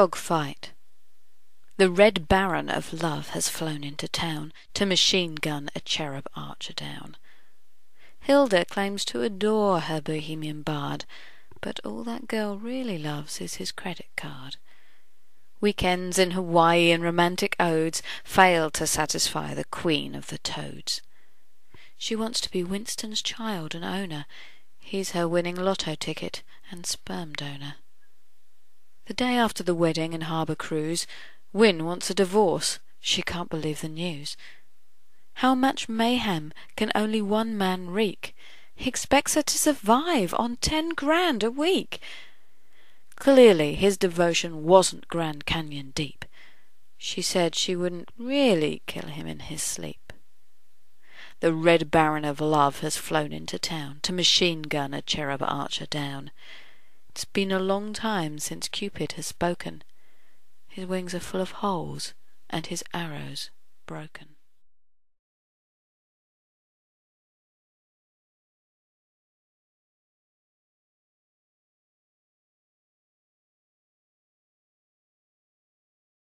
Dogfight. The Red Baron of Love has flown into town to machine gun a cherub archer down. Hilda claims to adore her bohemian bard, but all that girl really loves is his credit card. Weekends in Hawaii and romantic odes fail to satisfy the queen of the toads. She wants to be Winston's child and owner. He's her winning lotto ticket and sperm donor. The day after the wedding and harbour cruise, Wynne wants a divorce. She can't believe the news. How much mayhem can only one man wreak? He expects her to survive on 10 grand a week. Clearly his devotion wasn't Grand Canyon deep. She said she wouldn't really kill him in his sleep. The Red Baron of Love has flown into town to machine gun a cherub archer down. It's been a long time since Cupid has spoken. His wings are full of holes and his arrows broken.